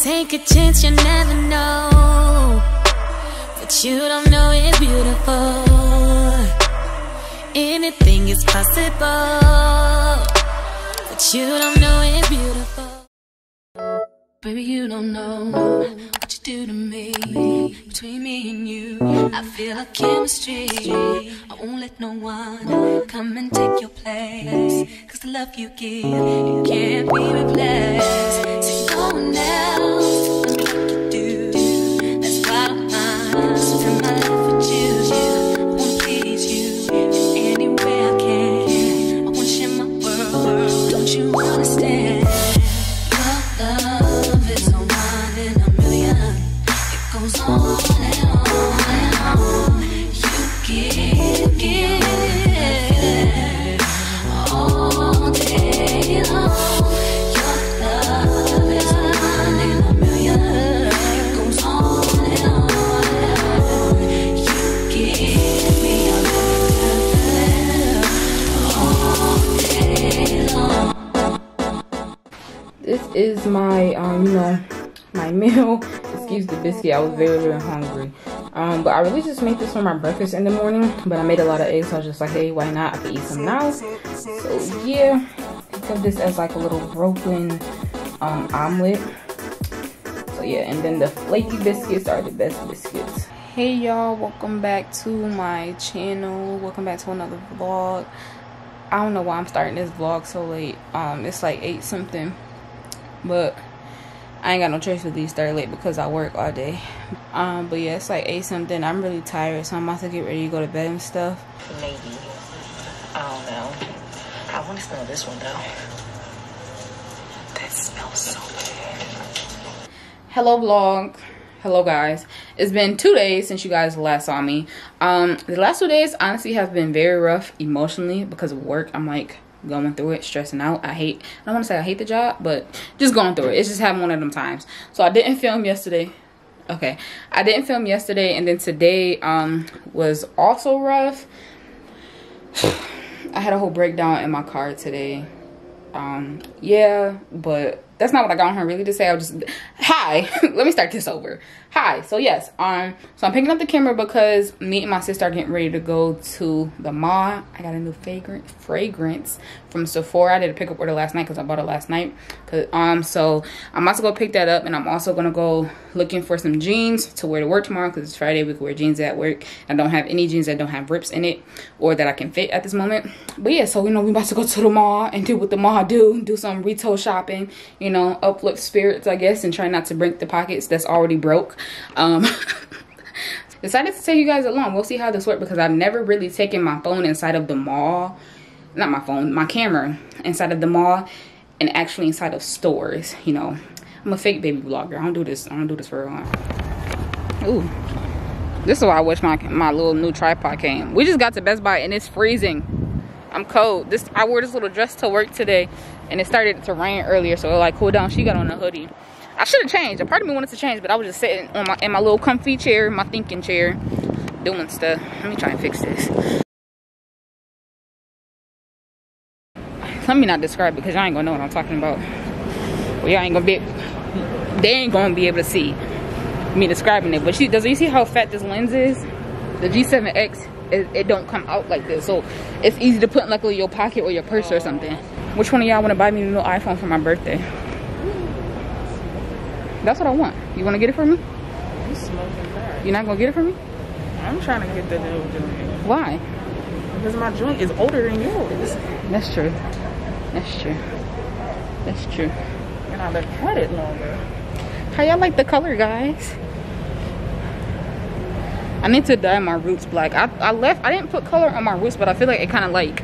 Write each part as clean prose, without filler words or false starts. Take a chance, you never know, but you don't know it's beautiful. Anything is possible, but you don't know it's beautiful. Baby, you don't know what you do to me. Between me and you, I feel a chemistry. I won't let no one come and take your place, cause the love you give, you can't be replaced. So no one else can do what you do. That's why I don't mind spend my life with you. Is my my meal. Excuse the biscuit. I was very, very hungry, but I really just made this for my breakfast in the morning, but I made a lot of eggs, so I was just like, hey, why not, I could eat some now. So yeah, think of this as like a little broken omelet. So yeah, and then the flaky biscuits are the best biscuits. Hey y'all, welcome back to my channel, welcome back to another vlog. I don't know why I'm starting this vlog so late. It's like 8 something, but I ain't got no choice for these start late because I work all day. But yeah, it's like 8 something. I'm really tired, so I'm about to get ready to go to bed and stuff. Maybe, I don't know. I want to smell this one though. That smells so good. Hello vlog. Hello guys. It's been 2 days since you guys last saw me. The last 2 days honestly have been very rough emotionally because of work. I'm like going through it, stressing out. I don't want to say I hate the job, but just going through it. It's just having one of them times. So I didn't film yesterday. Okay, I didn't film yesterday, and then today was also rough. I had a whole breakdown in my car today. Yeah, but that's not what I got on here really to say. I'll just let me start this over. So yes, so I'm picking up the camera because me and my sister are getting ready to go to the mall. I got a new fragrance from Sephora. I did a pickup order last night because I bought it last night. So I'm about to go pick that up, and I'm also gonna go looking for some jeans to wear to work tomorrow because it's Friday. We can wear jeans at work. I don't have any jeans that don't have rips in it or that I can fit at this moment. But yeah, so we about to go to the mall and do what the mall do some retail shopping. You know, uplift spirits, I guess, and try not to break the pockets that's already broke. Decided to take you guys along. We'll see how this works because I've never really taken my phone inside of the mall. Not my phone, my camera inside of the mall and actually inside of stores, you know. I'm a fake baby vlogger. I don't do this for real. Ooh. This is why I wish my little new tripod came. We just got to Best Buy and it's freezing. I'm cold. I wore this little dress to work today and it started to rain earlier, so it like cooled down. She got on a hoodie. I should have changed. A part of me wanted to change, but I was just sitting on in my little comfy chair, my thinking chair, doing stuff. Let me try and fix this. Let me not describe it because y'all ain't gonna know what I'm talking about. Well, y'all ain't gonna be. They ain't gonna be able to see me describing it. But you see how fat this lens is? The G7X, it don't come out like this, so it's easy to put in like your pocket or your purse or something. Which one of y'all want to buy me a new iPhone for my birthday? That's what I want. You want to get it for me? I'm smoking crack. You're not going to get it for me? I'm trying to get the new joint. Why? Because my joint is older than yours. That's true. That's true. That's true. And I've been cut it longer. How y'all like the color, guys? I need to dye my roots black. I didn't put color on my roots, but I feel like it kind of like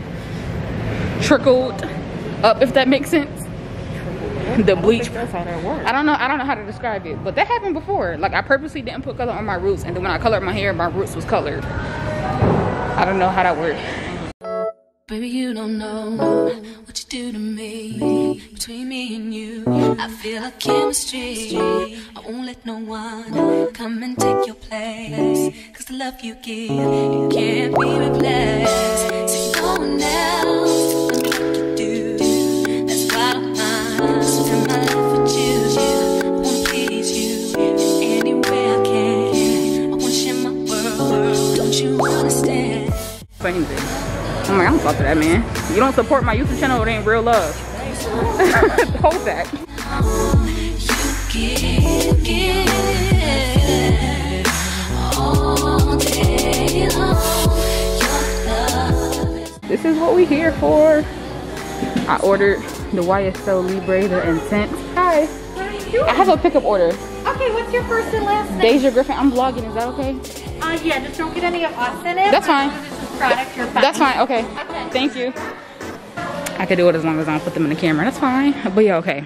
trickled up, if that makes sense. The bleach. I don't know how to describe it, but that happened before. Like I purposely didn't put color on my roots, and then when I colored my hair, my roots was colored. I don't know how that worked. Baby, you don't know what you do to me. Between me and you, I feel a chemistry. I won't let no one come and take your place, cause the love you give, you can't be replaced. So no one else. That's why I don't mind spend my life with you. Won't be about that, man. You don't support my YouTube channel, it ain't real love. Hold back. This is what we here for. I ordered the YSL Libre, the Intense. Hi. How are you doing? I have a pickup order. Okay, what's your first and last name? Deja Griffin. I'm vlogging. Is that okay? Yeah, just don't get any of us in it. That's fine. Product, you're fine. That's fine. Okay. Okay. Thank you. I could do it as long as I don't put them in the camera. That's fine. But yeah, okay.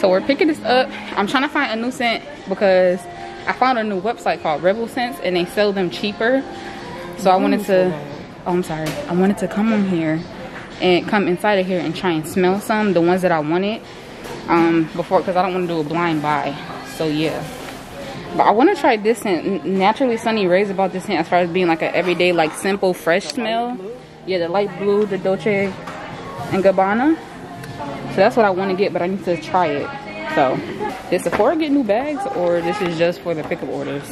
So we're picking this up. I'm trying to find a new scent because I found a new website called Rebel Scents and they sell them cheaper. So I wanted to, oh, I'm sorry. I wanted to come on here and come inside of here and try and smell some, the ones that I wanted before, because I don't want to do a blind buy. So yeah, but I want to try this scent. Naturally Sunny raves about this scent as far as being like an everyday, like simple, fresh smell. Yeah, the light blue, the Dolce and Gabbana. So that's what I want to get, but I need to try it. So did Sephora get new bags, or this is just for the pickup orders?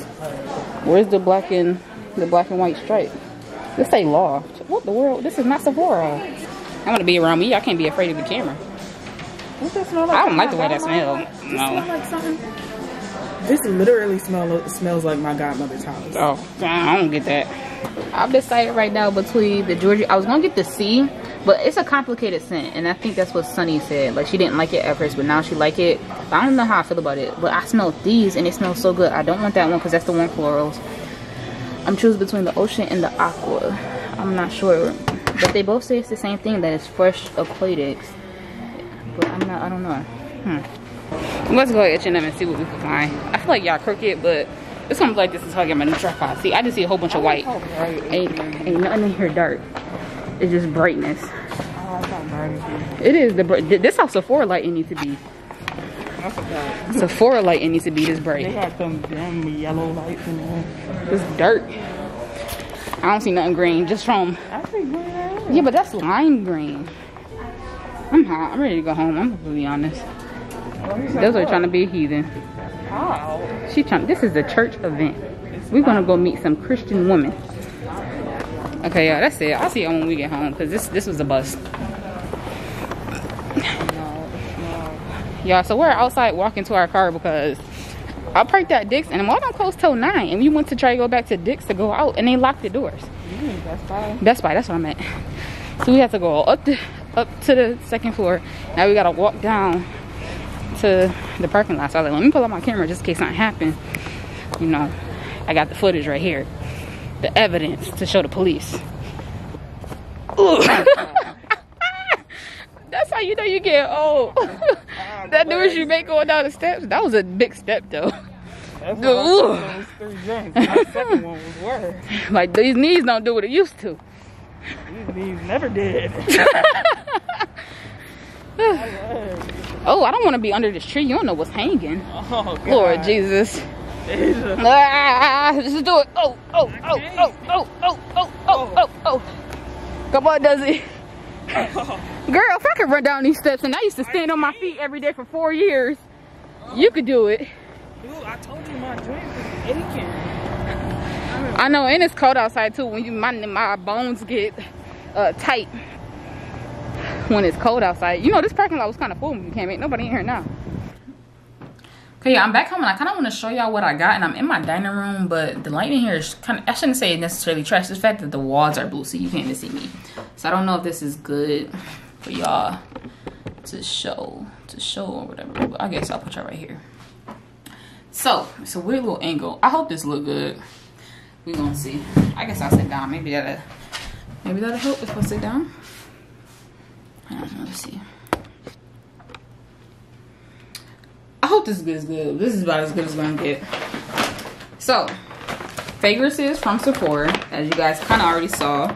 Where's the black and white stripe? This ain't Loft. What the world? This is not Sephora. I'm gonna be around me. I can't be afraid of the camera. What's that smell like? I don't like the way that smells. No. This literally smells like my godmother's house. Oh, I don't get that. I've decided right now between the Giorgio. I was gonna get the C, but it's a complicated scent, and I think that's what Sunny said. Like she didn't like it at first, but now she like it. I don't know how I feel about it, but I smelled these, and it smells so good. I don't want that one because that's the one florals. I'm choosing between the Ocean and the Aqua. I'm not sure, but they both say it's the same thing, that it's fresh aquatics. But I'm not, I don't know. Let's go at H&M and see what we can find. I feel like y'all crooked, but it seems like this is hugging my new tripod. See, I just see a whole bunch of white. Ain't nothing in here dark. It's just brightness. It is the bright. This how Sephora lighting needs to be. Sephora lighting needs to be this bright. They got some damn yellow lights in there. It's dirt. I don't see nothing green. Just from. I see green. Yeah, but that's lime green. I'm hot. I'm ready to go home. I'm completely honest. Those are trying to be a heathen. How? She trying. This is a church event. We're gonna go meet some Christian women. Okay, yeah, that's it. I'll see you when we get home, because this was a bust. Y'all, so we're outside walking to our car because I parked at Dick's and I don't close till 9, and we went to try to go back to Dick's to go out and they locked the doors. Best Buy. Best Buy, that's what I meant. So we had to go up to the second floor. Now we gotta walk down to the parking lot. So I was like, let me pull out my camera just in case something happened. You know, I got the footage right here, the evidence to show the police. That's how you know you get old. That noise you make going down the steps, that was a big step though. That's those 3 drinks. My second one was worse. Like these knees don't do what it used to. These knees never did. Oh, I don't want to be under this tree. You don't know what's hanging. Oh, God. Lord Jesus. Jesus. Ah, just do it. Oh, oh, oh, oh, oh, oh, oh, oh, oh, oh. Come on, Desi. Girl, if I could run down these steps, and I used to stand on my feet every day for 4 years, you could do it. Dude, I told you my joint is aching. I know, and it's cold outside too. When my bones get tight when it's cold outside. You know, this parking lot was kind of full when we came in. Nobody in here now. Okay, yeah, I'm back home, and I kind of want to show y'all what I got. And I'm in my dining room, but the lighting here is kind of, I shouldn't say necessarily trash. It's the fact that the walls are blue, so you can't even see me. So I don't know if this is good for y'all to show or whatever. But I guess I'll put y'all right here. So it's a weird little angle. I hope this look good. We gonna see. I guess I'll sit down. Maybe that'll help if I sit down. I don't know. Let's see. I hope this is good. This is about as good as it's gonna get. So, fragrances from Sephora, as you guys kind of already saw.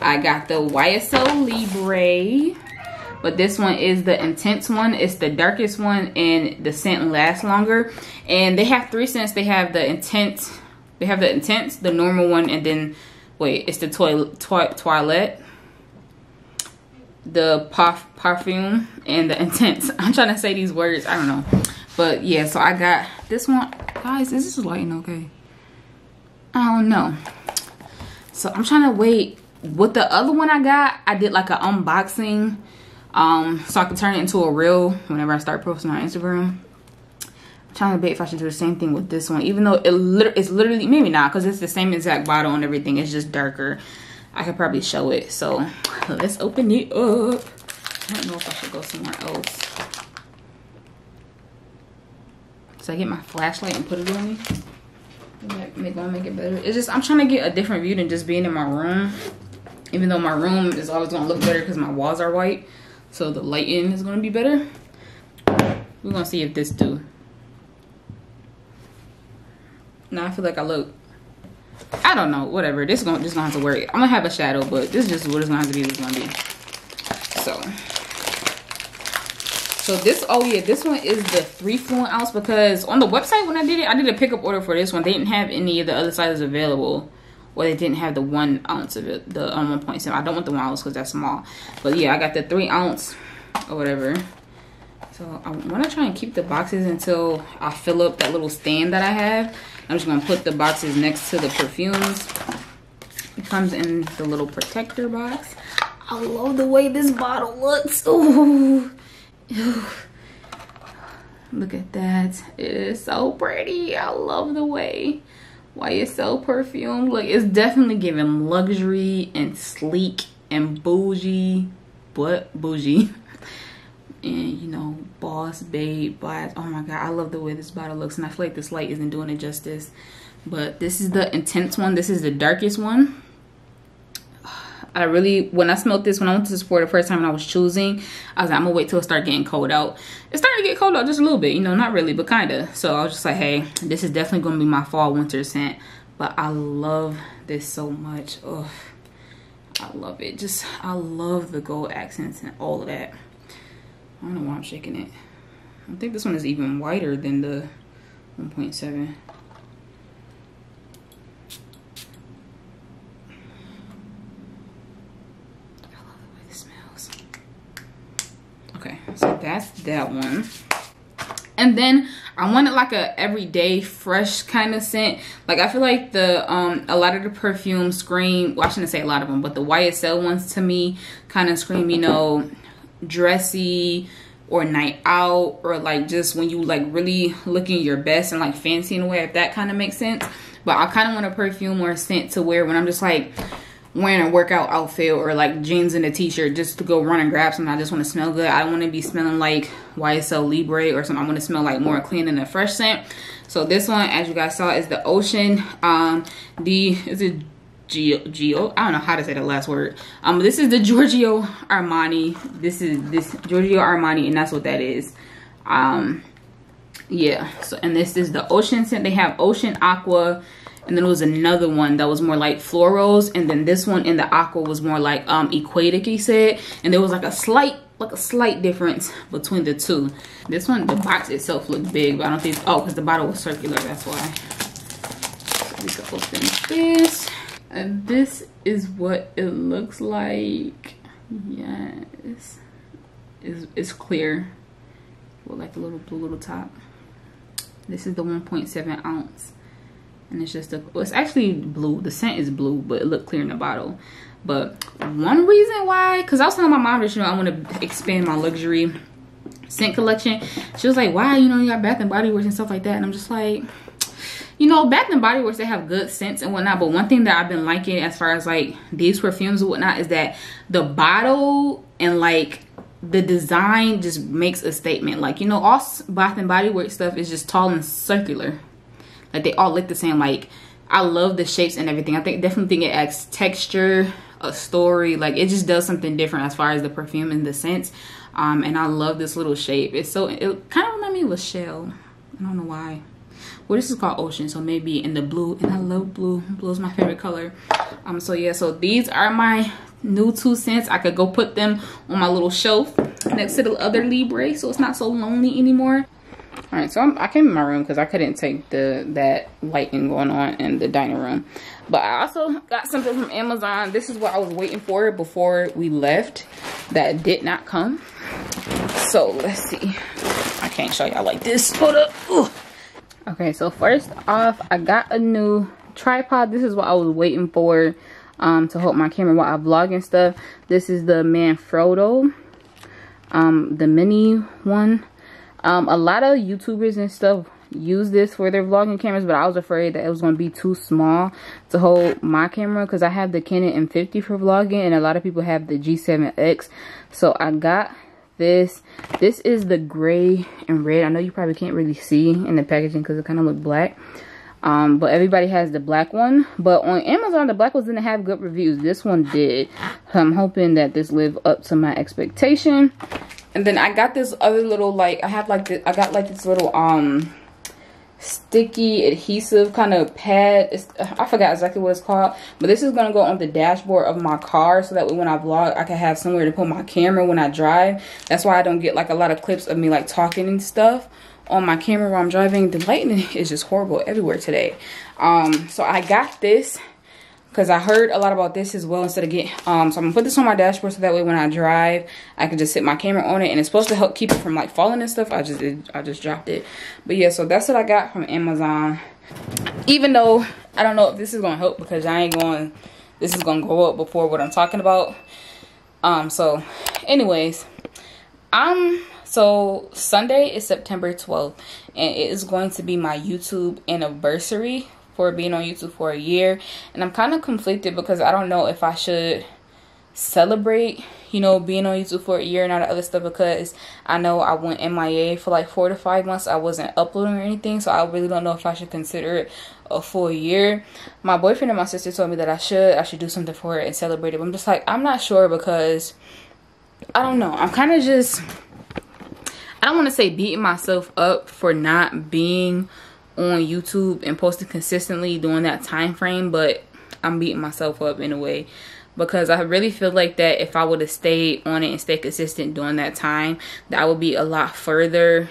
I got the YSL Libre, but this one is the intense one. It's the darkest one, and the scent lasts longer. And they have 3 scents. They have the intense. They have the intense, the normal one, and then wait, it's the toilette, the parfum, and the intense. I'm trying to say these words. I don't know, but yeah. So I got this one, guys. Is this lighting okay? I don't know. So I'm trying to wait With the other one I got, I did like an unboxing so I can turn it into a reel whenever I start posting on Instagram. I'm trying to debate if I should do the same thing with this one, even though it's literally, maybe not, because it's the same exact bottle and everything. It's just darker. I could probably show it. So let's open it up. I don't know if I should go somewhere else. So I get my flashlight and put it on me. Make it better. It's just, I'm trying to get a different view than just being in my room. Even though my room is always going to look better because my walls are white. So the lighting is going to be better. We're going to see if this do. Now I feel like I look, I don't know, whatever. This is going to have to worry. I'm going to have a shadow, but this is just what it's going to have to be. So this, oh yeah, this one is the 3 fluid ounce, because on the website when I did it, I did a pickup order for this one. They didn't have any of the other sizes available, or they didn't have the 1 ounce of it, the 1.7. I don't want the 1 ounce because that's small. But yeah, I got the 3 ounce or whatever. So I want to try and keep the boxes until I fill up that little stand that I have. I'm just going to put the boxes next to the perfumes. It comes in the little protector box. I love the way this bottle looks. Ooh. Ooh. Look at that. It is so pretty. I love the way YSL perfume. Look, it's definitely giving luxury and sleek and bougie, but bougie. And, you know, boss, babe, blast. Oh my God, I love the way this bottle looks. And I feel like this light isn't doing it justice. But this is the intense one. This is the darkest one. I really, when I smelled this, when I went to Sephora the first time and I was choosing, I was like, I'm gonna wait till it starts getting cold out. It started to get cold out just a little bit, you know, not really, but kinda. So I was just like, hey, this is definitely gonna be my fall winter scent. But I love this so much. Oh, I love it. Just, I love the gold accents and all of that. I don't know why I'm shaking it. I think this one is even whiter than the 1.7. So that's that one. And then I wanted like a everyday fresh kind of scent. Like I feel like the a lot of the perfumes scream, well I shouldn't say a lot of them, but the YSL ones to me kind of scream, you know, dressy or night out, or like just when you like really looking your best and like fancy in a way, if that kind of makes sense. But I kind of want a perfume or a scent to wear when I'm just like wearing a workout outfit or like jeans and a t-shirt just to go run and grab something. I just want to smell good. I don't want to be smelling like YSL Libre or something. I want to smell like more clean and a fresh scent. So this one, as you guys saw, is the Ocean. Is it Giorgio? I don't know how to say the last word. This is the Giorgio Armani. This Giorgio Armani, and that's what that is. Yeah. So, and this is the Ocean scent. They have Ocean, Aqua. And then it was another one that was more like florals. And then this one in the aqua was more like aquatic, he said. And there was like a slight difference between the two. This one, the box itself looked big, but I don't think, oh, because the bottle was circular, that's why. So we can open this. And this is what it looks like. Yes. It's clear. With like the little blue little top. This is the 1.7 ounce. And it's just it's actually blue. The scent is blue, but it looked clear in the bottle. But one reason why, because I was telling my mom that, you know, I want to expand my luxury scent collection. She was like, why? You know, you got Bath and Body Works and stuff like that. And I'm just like, you know, Bath and Body Works, they have good scents and whatnot. But one thing that I've been liking as far as like these perfumes and whatnot is that the bottle and like the design just makes a statement. Like, you know, all Bath and Body Works stuff is just tall and circular. Like they all look the same. Like I love the shapes and everything. I think definitely think it adds texture, a story. Like it just does something different as far as the perfume and the scents. And I love this little shape. It's so, it kind of reminds me of a shell. I don't know why. Well, this is called Ocean, so maybe in the blue. And I love blue. Blue is my favorite color. So yeah, so these are my new 2 cents. I could go put them on my little shelf next to the other Libre, so it's not so lonely anymore. All right, so I came in my room because I couldn't take that lighting going on in the dining room. But I also got something from Amazon. This is what I was waiting for before we left that did not come. So let's see. I can't show y'all like this. Hold up. Ooh. Okay, so first off, I got a new tripod. This is what I was waiting for. to hold my camera while I vlog and stuff. This is the Manfrotto, the mini one. A lot of YouTubers and stuff use this for their vlogging cameras, but I was afraid that it was going to be too small to hold my camera because I have the Canon M50 for vlogging and a lot of people have the G7X. So I got this. This is the gray and red. I know you probably can't really see in the packaging because it kind of looked black. But everybody has the black one. But on Amazon, the black ones didn't have good reviews. This one did. So I'm hoping that this lives up to my expectation. And then I got this other little, like, I got this little sticky adhesive kind of pad. I forgot exactly what it's called, but this is gonna go on the dashboard of my car so that way when I vlog I can have somewhere to put my camera when I drive. That's why I don't get like a lot of clips of me like talking and stuff on my camera while I'm driving. The lighting is just horrible everywhere today. So I got this because I heard a lot about this as well instead of getting, so I'm gonna put this on my dashboard so that way when I drive, I can just sit my camera on it, and it's supposed to help keep it from like falling and stuff. I just dropped it. But yeah, so that's what I got from Amazon. Even though I don't know if this is gonna help because this is gonna go up before what I'm talking about. So anyways, so Sunday is September 12th and it is going to be my YouTube anniversary for being on YouTube for a year, and I'm kind of conflicted because I don't know if I should celebrate, you know, being on YouTube for a year and all the other stuff, because I know I went MIA for like 4 to 5 months. I wasn't uploading or anything, so I really don't know if I should consider it a full year. My boyfriend and my sister told me that I should do something for it and celebrate it, but I'm just like, I'm not sure because I don't know. I'm kind of just, I don't want to say beating myself up for not being on YouTube and posting consistently during that time frame, but I'm beating myself up in a way because I really feel like that if I would have stayed on it and stayed consistent during that time, that I would be a lot further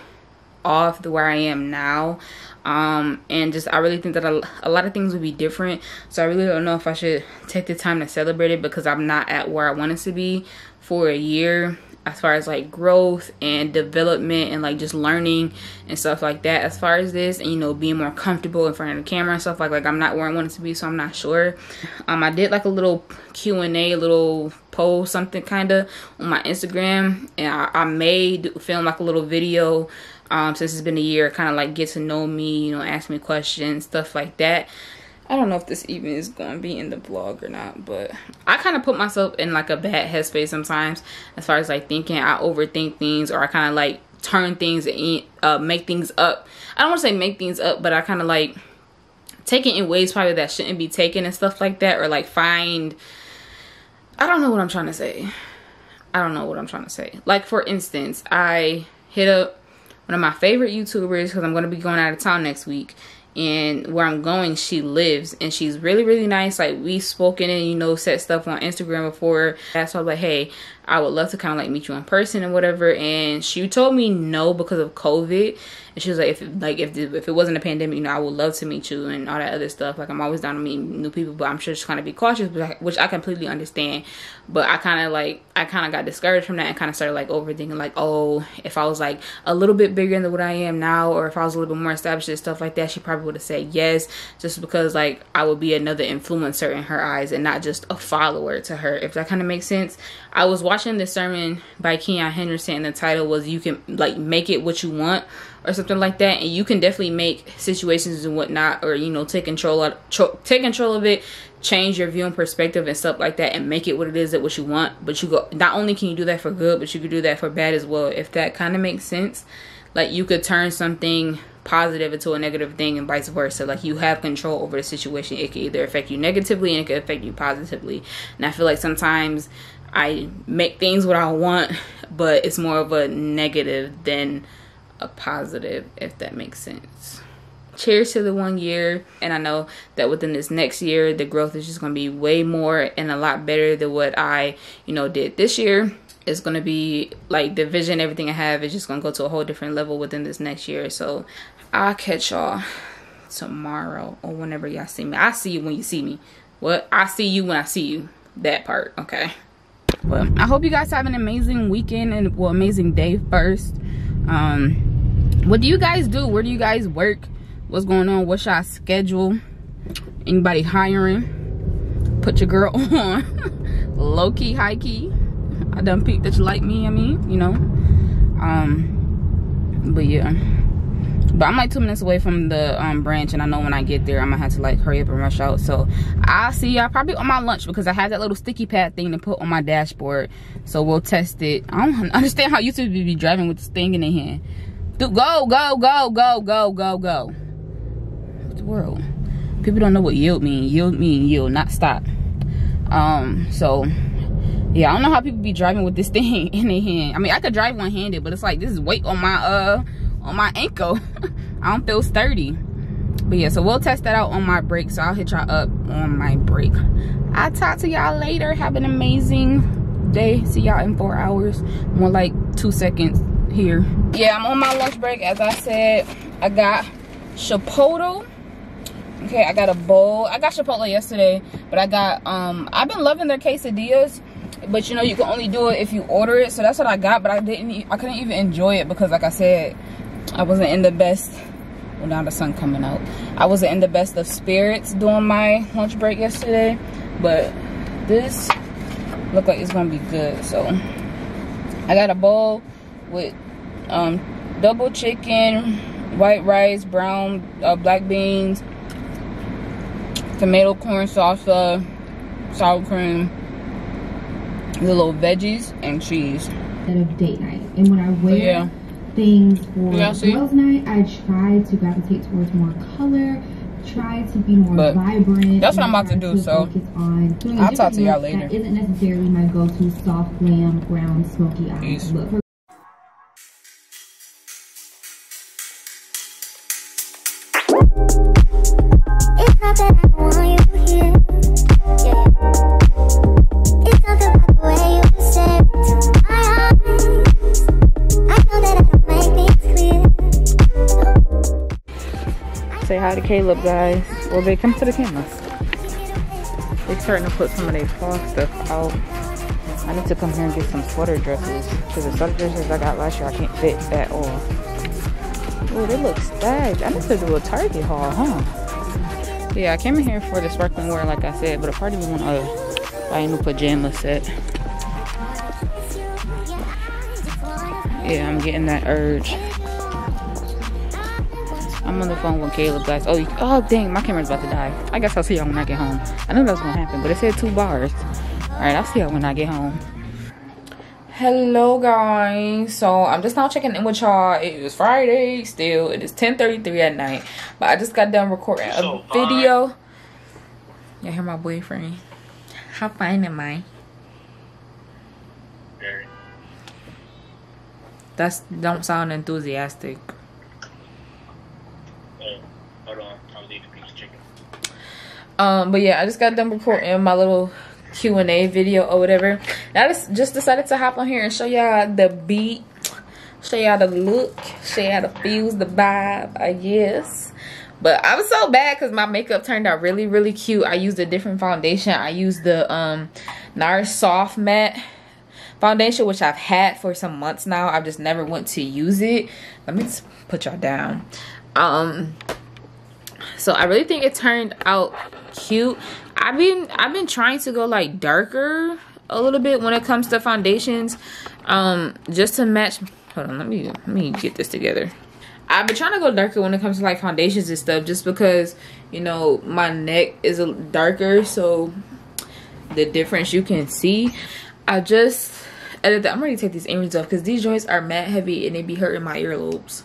off to where I am now. And just I really think that a lot of things would be different, so I really don't know if I should take the time to celebrate it because I'm not at where I wanted to be for a year as far as like growth and development and like just learning and stuff like that as far as this, and you know, being more comfortable in front of the camera and stuff. Like I'm not where I wanted to be, so I'm not sure. I did like a little Q&A, little poll, something kind of on my Instagram, and I may film like a little video since it's been a year, kind of like get to know me, you know, ask me questions, stuff like that. I don't know if this even is going to be in the vlog or not, but I kind of put myself in like a bad headspace sometimes as far as like thinking. I overthink things, or I kind of like turn things and make things up. I don't want to say make things up, but I kind of like take it in ways probably that shouldn't be taken and stuff like that, or like find, I don't know what I'm trying to say. I don't know what I'm trying to say. Like for instance, I hit up one of my favorite YouTubers because I'm going to be going out of town next week. And where I'm going, she lives, and she's really, really nice. Like, we've spoken and, you know, said stuff on Instagram before. That's why I was like, hey, I would love to kind of like meet you in person and whatever. And she told me no because of COVID. And she was like, if it wasn't a pandemic, you know, I would love to meet you and all that other stuff. Like, I'm always down to meet new people, but I'm sure she's kind of be cautious, which I completely understand. But I kind of got discouraged from that and kind of started like overthinking, like, oh, if I was like a little bit bigger than what I am now, or if I was a little bit more established and stuff like that, she probably would have said yes, just because like I would be another influencer in her eyes and not just a follower to her, if that kind of makes sense. I was watching this sermon by Keon Henderson, and the title was "You Can Like Make It What You Want" or something like that. And you can definitely make situations and whatnot, or you know, take control of it, change your view and perspective and stuff like that, and make it what it is that what you want. But not only can you do that for good, but you could do that for bad as well, if that kind of makes sense. Like you could turn something positive into a negative thing and vice versa. Like you have control over the situation. It could either affect you negatively and it could affect you positively. And I feel like sometimes I make things what I want, but it's more of a negative than a positive, if that makes sense. Cheers to the 1 year. And I know that within this next year, the growth is just going to be way more and a lot better than what I, you know, did this year. It's going to be like the vision, everything I have is just going to go to a whole different level within this next year. So I'll catch y'all tomorrow or whenever y'all see me. I see you when you see me. What? I see you when I see you. That part. Okay. Well, I hope you guys have an amazing weekend and, well, amazing day first. What do you guys do? Where do you guys work? What's going on? What's y'all schedule? Anybody hiring? put your girl on. Low key, high key. I done peeped that you like me, I mean, you know. But yeah. But I'm like 2 minutes away from the branch, and I know when I get there I'm gonna have to like hurry up and rush out. So I'll see y'all probably on my lunch, because I have that little sticky pad thing to put on my dashboard. So we'll test it. I don't understand how YouTube be driving with this thing in their hand. Dude, go, go, go, go, go, go, go. What the world? People don't know what yield mean. Yield mean yield, not stop. So yeah, I don't know how people be driving with this thing in their hand. I mean, I could drive one-handed, but it's like this is weight on my ankle. I don't feel sturdy. But yeah, so we'll test that out on my break. So I'll hit y'all up on my break. I'll talk to y'all later. Have an amazing day. See y'all in 4 hours. More like 2 seconds here. Yeah, I'm on my lunch break. As I said, I got Chipotle. Okay, I got a bowl. I got Chipotle yesterday, but I got I've been loving their quesadillas. But you know, you can only do it if you order it. So that's what I got, but I couldn't even enjoy it because, like I said, I wasn't in the best, well, now the sun coming out. I wasn't in the best of spirits during my lunch break yesterday, but this looked like it's gonna be good. So I got a bowl with double chicken, white rice, brown black beans, tomato corn salsa, sour cream, the little veggies, and cheese. Instead of date night, and when I wear things for girls' night, I try to gravitate towards more color, try to be more vibrant. That's what I'm about to do, so I'll talk to y'all later. That isn't necessarily my go-to soft, glam, brown, smoky eye look. It's not that I don't want you here. It's not that I say hi to Caleb, guys. Well, they come to the camera. They're starting to put some of their fall stuff out. I need to come here and get some sweater dresses, because the sweater dresses I got last year I can't fit at all. Oh, they look stacked. I need to do a Target haul, huh? Yeah, I came in here for the sparkling wear, like I said, but I probably want to buy a new pajama set. Yeah, I'm getting that urge. I'm on the phone with Caleb, guys. Oh dang, my camera's about to die. I guess I'll see y'all when I get home. I knew that was gonna happen, but it said 2 bars. All right, I'll see y'all when I get home. Hello, guys. So I'm just now checking in with y'all. It was Friday still. It is 10:33 at night, but I just got done recording a video. Y'all hear my boyfriend? How fine am I? Very. That's don't sound enthusiastic. Hold on, I was eating a piece of chicken. But yeah, I just got done recording my little Q&A video or whatever. Now I just decided to hop on here and show y'all the beat, show y'all the look, show y'all the feels, the vibe, I guess. But I was so bad because my makeup turned out really, really cute. I used a different foundation. I used the NARS Soft Matte foundation, which I've had for some months now. I've just never went to use it. Let me just put y'all down. So I really think it turned out cute. I've been trying to go like darker a little bit when it comes to foundations, just to match. Hold on, let me get this together. I've been trying to go darker when it comes to like foundations and stuff, just because, you know, my neck is darker, so the difference you can see. I just edited that. I'm ready to take these earrings off because these joints are matte heavy and they be hurting my earlobes.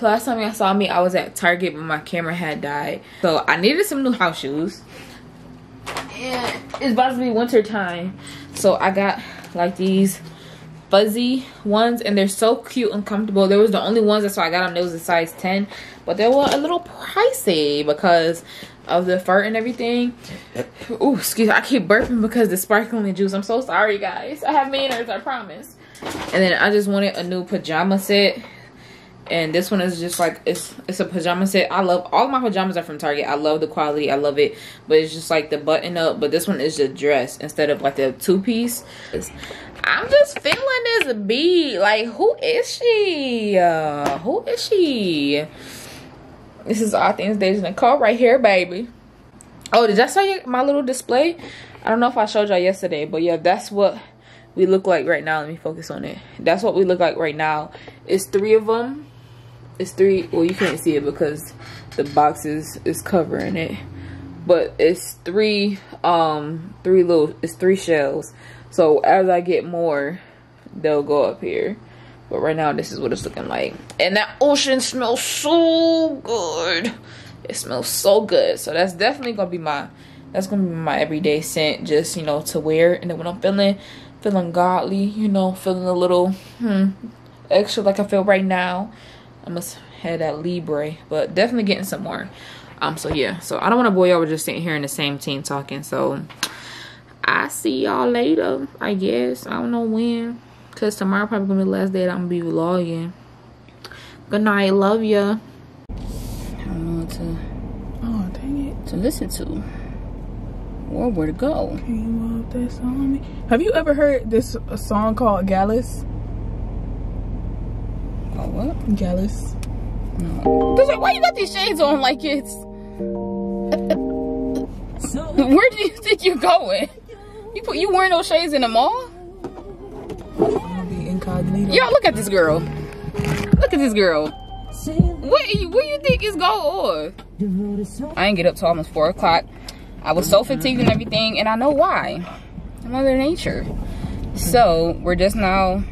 Last time y'all saw me, I was at Target, but my camera had died. So I needed some new house shoes. And it's about to be winter time. So I got like these fuzzy ones, and they're so cute and comfortable. They was the only ones, that's why I got them. They was a size 10. But they were a little pricey because of the fur and everything. Ooh, excuse me. I keep burping because the sparkling juice. I'm so sorry, guys. I have manners, I promise. And then I just wanted a new pajama set. And this one is just like, it's a pajama set. I love, all my pajamas are from Target. I love the quality, I love it. But it's just like the button up. But this one is the dress instead of like the two-piece. I'm just feeling this beat. Like, who is she? This is All Things Deja Nicole right here, baby. Oh, did I show you my little display? I don't know if I showed y'all yesterday, but yeah, that's what we look like right now. Let me focus on it. That's what we look like right now. It's three of them. It's three. Well, you can't see it because the box is covering it, but it's three shells. So as I get more, they'll go up here. But right now, this is what it's looking like. And that ocean smells so good. It smells so good. So that's definitely gonna be my, that's gonna be my everyday scent, just, you know, to wear. And then when I'm feeling godly, you know, feeling a little extra like I feel right now, I must have that Libre. But definitely getting some more. So yeah, so I don't want to bore y'all with just sitting here in the same team talking. So I see y'all later, I guess. I don't know when, because tomorrow probably gonna be the last day that I'm gonna be vlogging. Good night, love ya. I don't know what to, oh dang it, to listen to or where to go. Have you ever heard this song called Gallus? Called what? Gallus. No. Why you got these shades on like it's... Where do you think you're going? You wearing those shades in the mall? Y'all look at this girl. Look at this girl. What you think is going on? I didn't get up till almost 4 o'clock. I was so fatigued and everything, and I know why. Mother Nature. So we're just now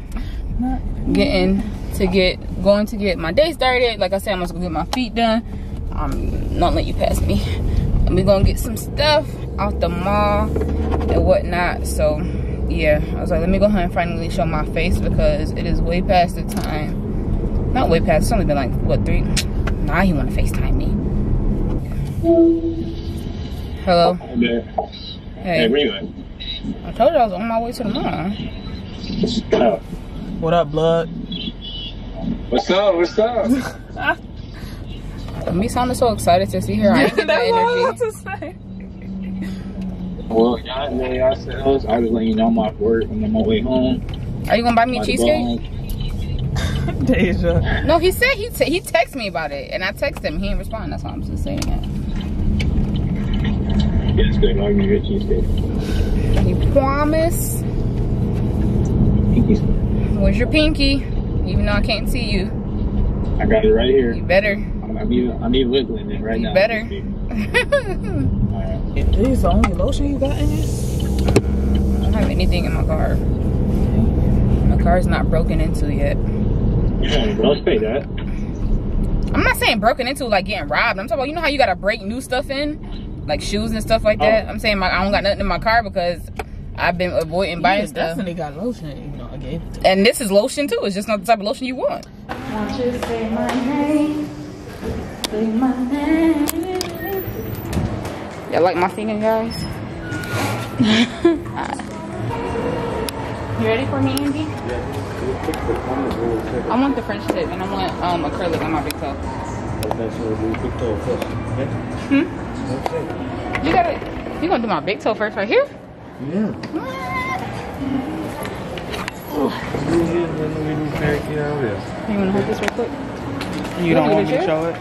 going to get my day started. Like I said, I'm just gonna get my feet done. I'm not letting you pass me. And we're gonna get some stuff out the mall and whatnot. So yeah, I was like, let me go ahead and finally show my face, because it is way past the time. Not way past, it's only been like what, 3? Nah, you wanna FaceTime me. Hello. Hey, Rima. I told you I was on my way to the mall. What up, blood? What's up? What's up? Me sounding so excited to see her. I ain't getting that energy. Well, y'all said I was letting you know I'm off work and on my way home. Are you gonna buy me cheesecake? Deja. No, he said he texted me about it, and I texted him. He didn't respond. That's why I'm just saying that. Yes, good. I'm gonna get cheesecake. You promise? Pinky's. Where's your pinky? Even though I can't see you. I got it right here. You better. I'm even wiggling it right now. You better. All right. Is this the only lotion you got in it? I don't have anything in my car. My car's not broken into yet. Yeah, don't say that. I'm not saying broken into like getting robbed. I'm talking about, you know how you gotta break new stuff in? Like shoes and stuff like that. Oh. I'm saying I don't got nothing in my car because I've been avoiding buying stuff. Definitely got lotion, you know, I gave it to you. And this is lotion too. It's just not the type of lotion you want. Won't you say my name? Say my name. Y'all like my finger, guys? You ready for me, Andy? Yeah. I want the French tip, and I want acrylic on my big toe. Hmm? You gonna do my big toe first right here? Yeah. You wanna hold this real quick? You don't want me to show it?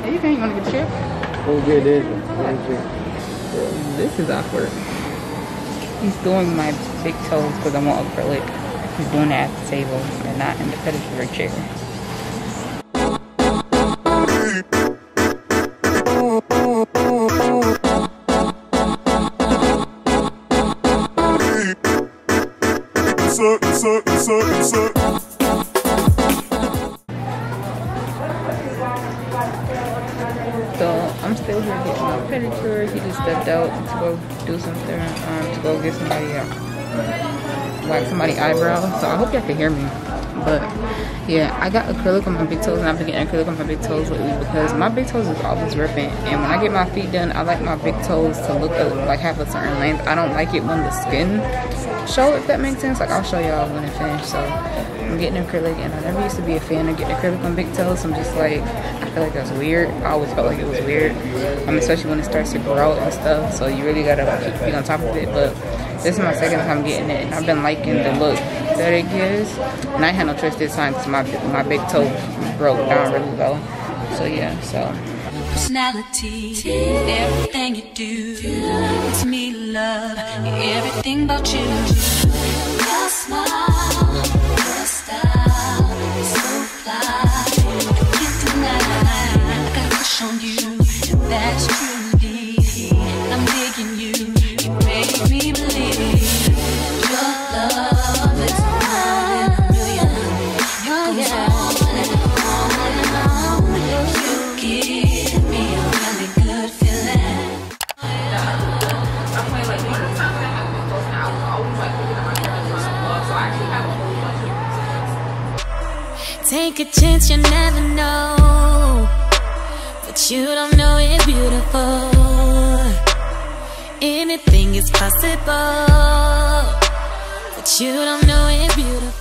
Yeah, you think you wanna get a chip? Okay, this is awkward. He's doing my big toes because I want acrylic. He's doing it at the table and not in the pedicure chair. Eyebrows, so I hope y'all can hear me. But yeah, I got acrylic on my big toes, and I've been getting acrylic on my big toes lately because my big toes is always ripping. And when I get my feet done, I like my big toes to look like have a certain length. I don't like it when the skin show, if that makes sense. Like, I'll show y'all when it finishes. So I'm getting acrylic, and I never used to be a fan of getting acrylic on big toes. So I'm just like, I feel like that's weird. I always felt like it was weird, especially when it starts to grow and stuff. So you really gotta keep feet on top of it. But this is my second time getting it, and I've been liking the look that it gives. And I had no choice this time because my big toe broke down really low. So yeah, so. Personality, everything you do, it's me love, everything about you. Your smile, your style, you're so fly, you can't deny. I got a crush on you, and that's truly, I'm digging you, you make me believe. Your love is mine, a million, you're gone and on and on. You give me a really good feeling. Okay, like one of the times I have to go out, I always like to get my hair in my club, so I actually have a whole bunch of reasons. Take a chance, you never know, but you don't know it's beautiful. Anything is possible, but you don't know it's beautiful.